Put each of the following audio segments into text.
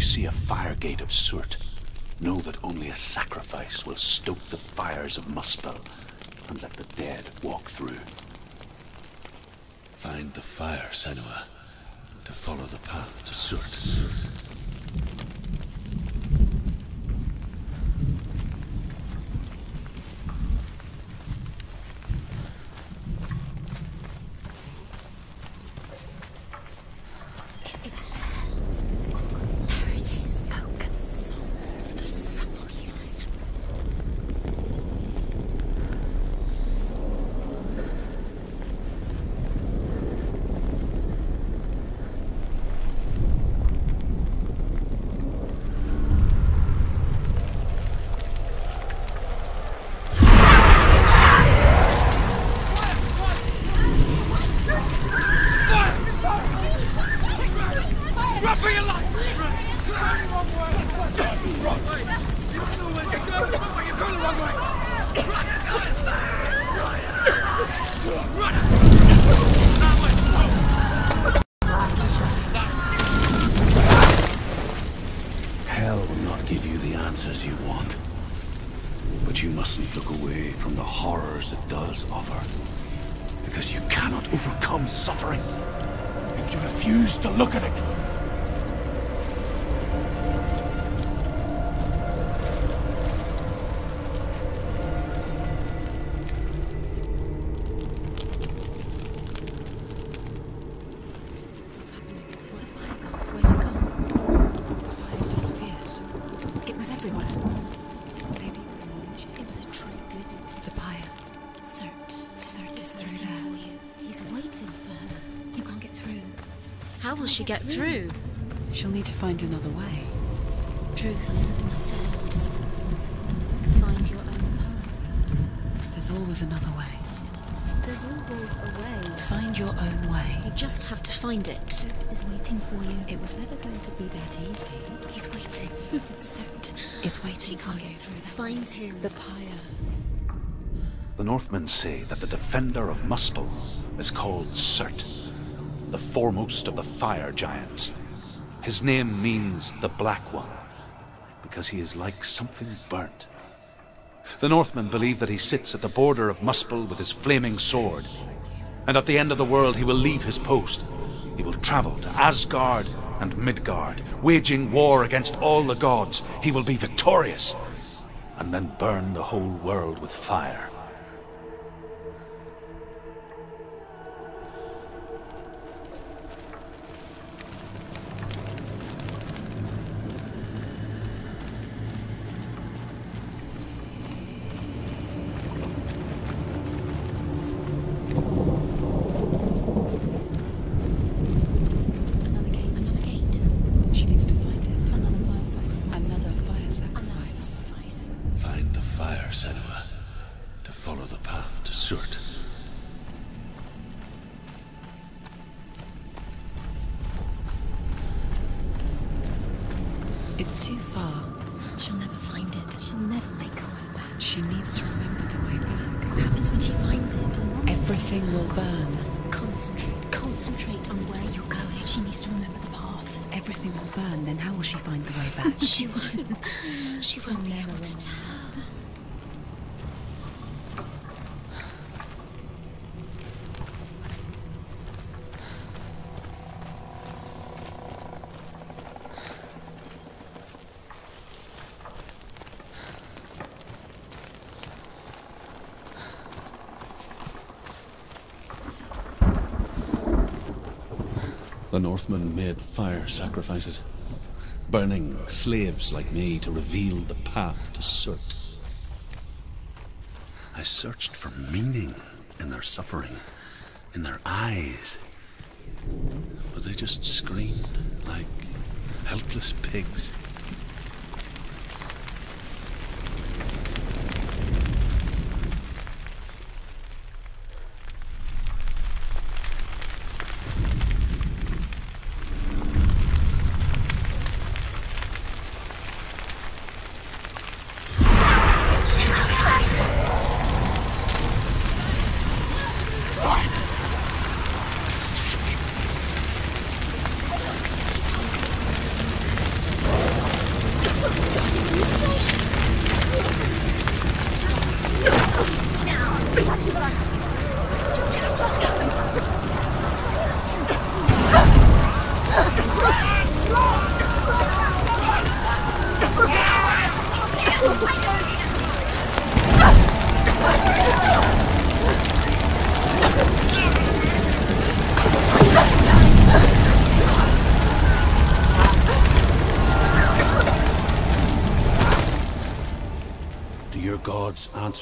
you see a fire gate of Surt, know that only a sacrifice will stoke the fires of Muspel and let the dead walk through. Find the fire, Senua, to follow the path to Surt. She get through? She'll need to find another way. Truth and sense. Find your own path. There's always another way. There's always a way. Find your own way. You just have to find it. Surt is waiting for you. It was never going to be that easy. He's waiting. Surt is waiting for you. Find him. The pyre. The Northmen say that the defender of Muspel is called Surt, the foremost of the fire giants. His name means the Black One, because he is like something burnt. The Northmen believe that he sits at the border of Muspel with his flaming sword, and at the end of the world he will leave his post. He will travel to Asgard and Midgard, waging war against all the gods. He will be victorious, and then burn the whole world with fire. The Northmen made fire sacrifices, burning slaves like me to reveal the path to Surt. I searched for meaning in their suffering, in their eyes, but they just screamed like helpless pigs.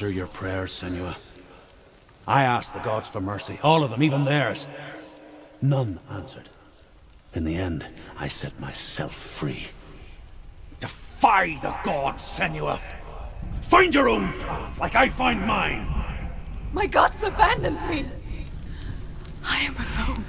answer your prayers, Senua. I asked the gods for mercy, all of them, even theirs. None answered. In the end, I set myself free. Defy the gods, Senua! Find your own path, like I find mine! My gods abandoned me! I am alone.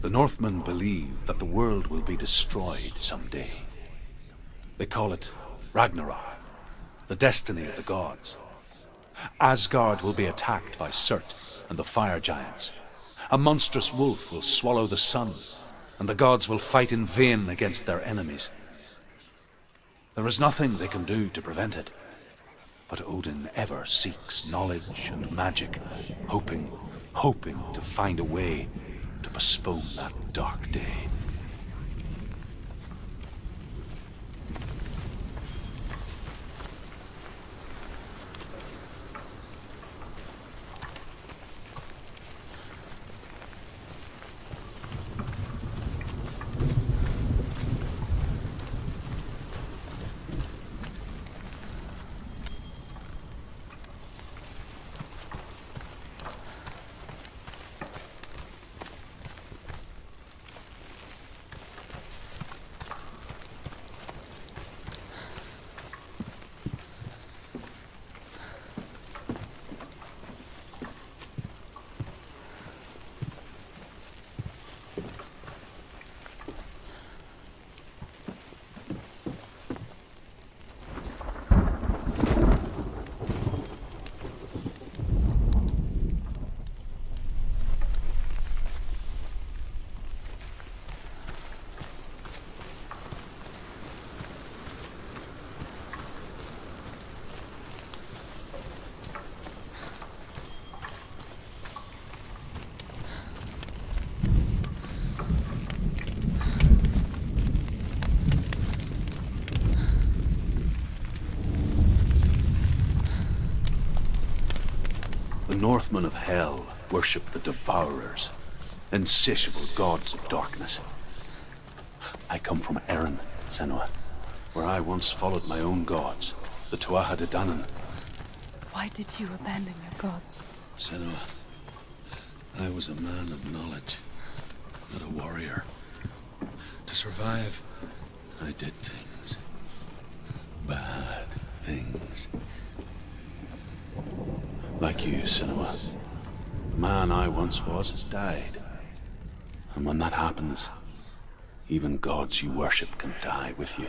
The Northmen believe that the world will be destroyed someday. They call it Ragnarok, the destiny of the gods. Asgard will be attacked by Surt and the fire giants. A monstrous wolf will swallow the sun, and the gods will fight in vain against their enemies. There is nothing they can do to prevent it, but Odin ever seeks knowledge and magic, hoping to find a way to postpone that dark day. The Northmen of Hell worship the Devourers, insatiable gods of darkness. I come from Erin, Senua, where I once followed my own gods, the Tuatha de Danann. Why did you abandon your gods? Senua, I was a man of knowledge, not a warrior. To survive, I did things. Bad things. Like you, Senua. The man I once was has died. And when that happens, even gods you worship can die with you.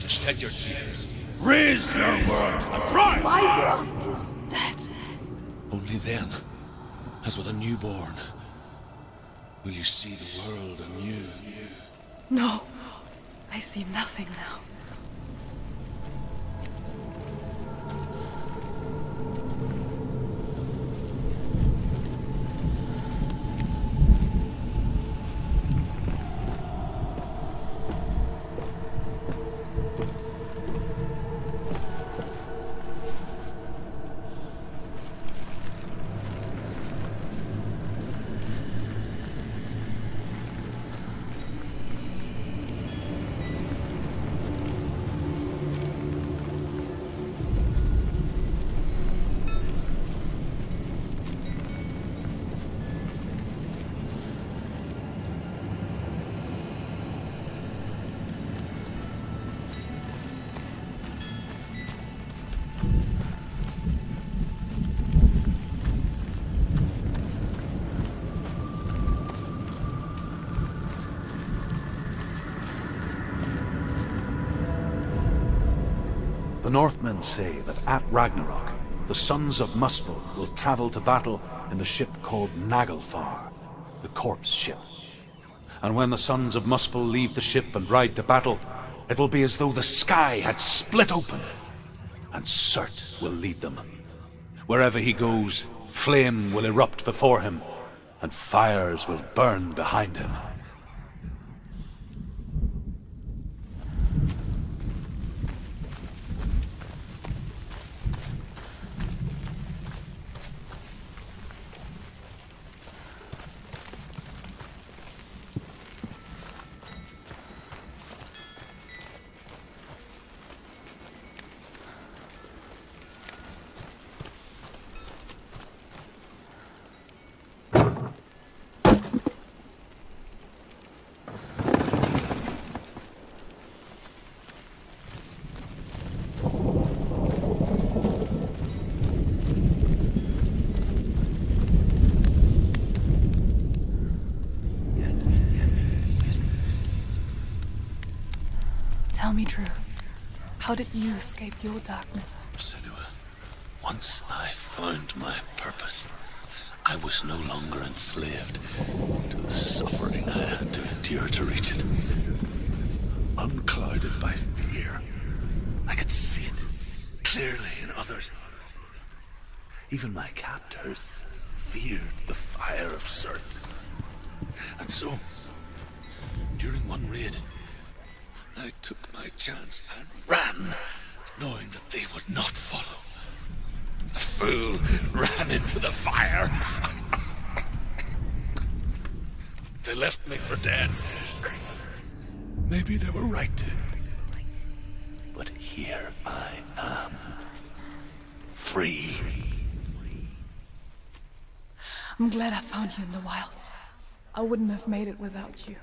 To shed your tears. Raise your world to the bride! My love is dead. Only then, as with a newborn, will you see the world anew. No, I see nothing now. The Northmen say that at Ragnarok, the sons of Muspel will travel to battle in the ship called Naglfar, the corpse ship. And when the sons of Muspel leave the ship and ride to battle, it will be as though the sky had split open, and Surt will lead them. Wherever he goes, flame will erupt before him, and fires will burn behind him. How did you escape your darkness? Senua, once I found my purpose, I was no longer enslaved to the suffering I had to endure to reach it. Unclouded by fear, I could see it clearly in others. Even my captors feared the fire of Surt. And so, during one raid, I took my chance and ran, knowing that they would not follow. The fool ran into the fire. They left me for death. Maybe they were right. But here I am. Free. I'm glad I found you in the wilds. I wouldn't have made it without you.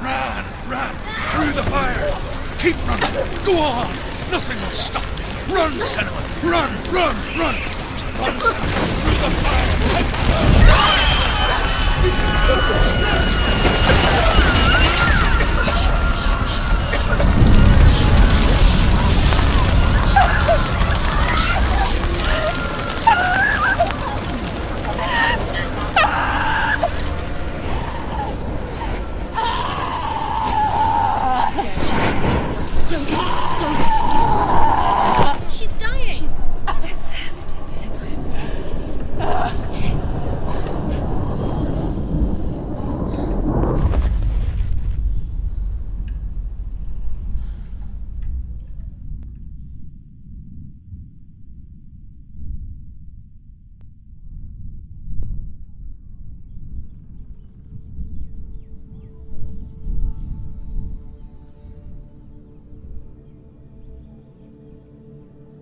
Run! Run! Through the fire! Keep running! Go on! Nothing will stop me! Run, Senua! Run! Run! Run! Run, Senua! Through the fire!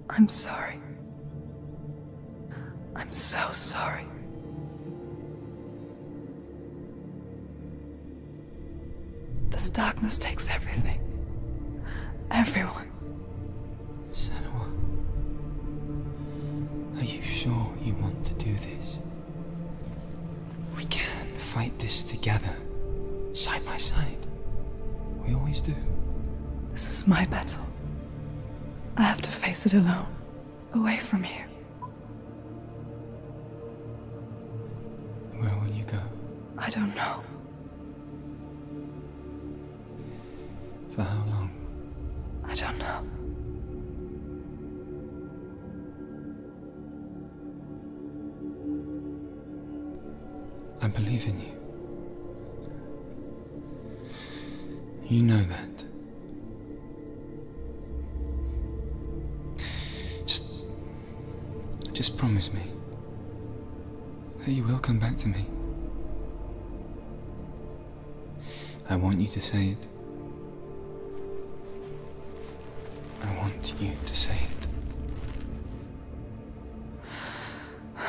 I'm sorry. I'm so sorry. This darkness takes everything. Everyone. Senua, are you sure you want to do this? We can fight this together, side by side. We always do. This is my battle. I have to face it alone, away from you. Where will you go? I don't know. For how long? I don't know. I believe in you. You know that. Just promise me that you will come back to me. I want you to say it. I want you to say it.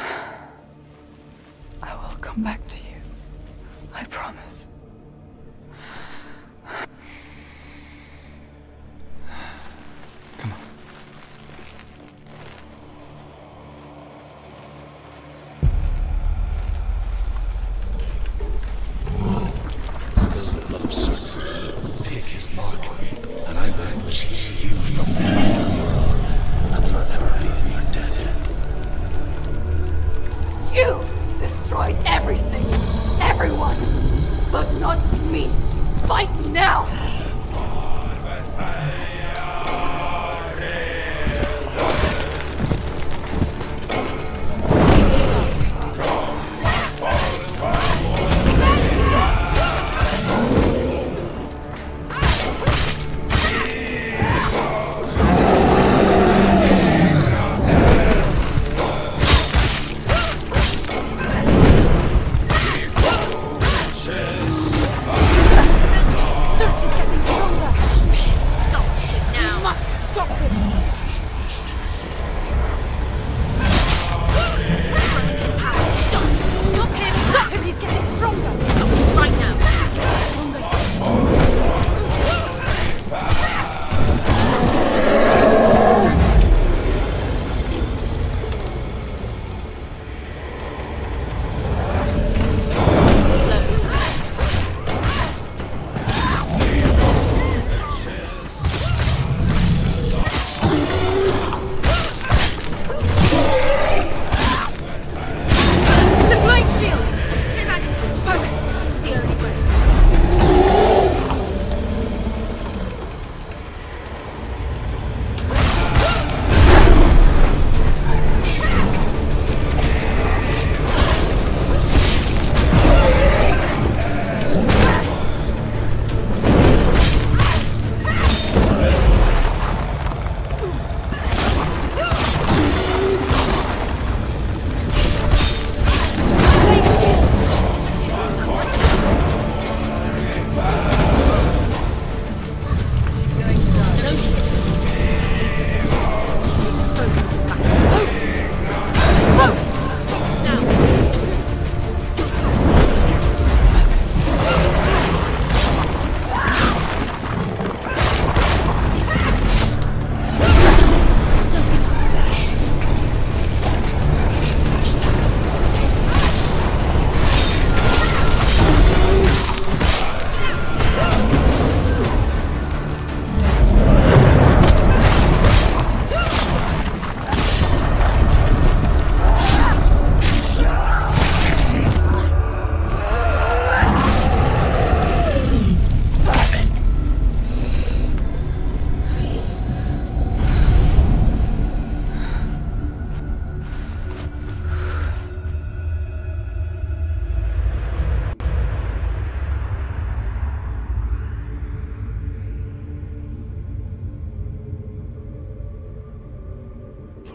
I will come back to you. I promise. Everything!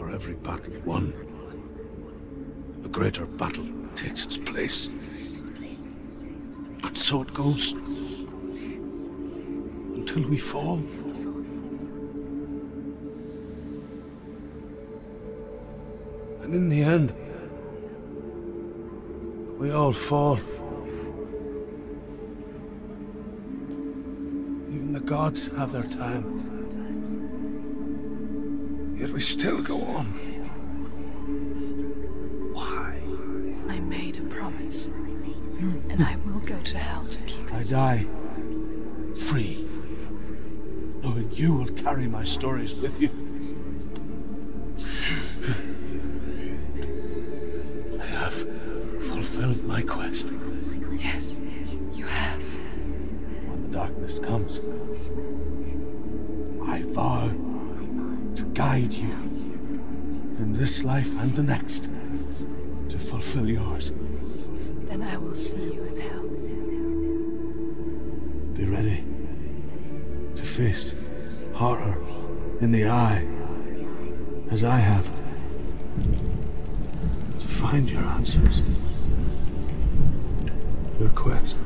for every battle won, a greater battle takes its place. And so it goes, until we fall. And in the end, we all fall. Even the gods have their time. Yet we still go on. Why? I made a promise, and I will go to hell to keep it. I die free, knowing you will carry my stories with you. My quest. Yes, you have. When the darkness comes, I vow to guide you in this life and the next to fulfill yours. Then I will see you in hell. Be ready to face horror in the eye, as I have, to find your answers. Your quest.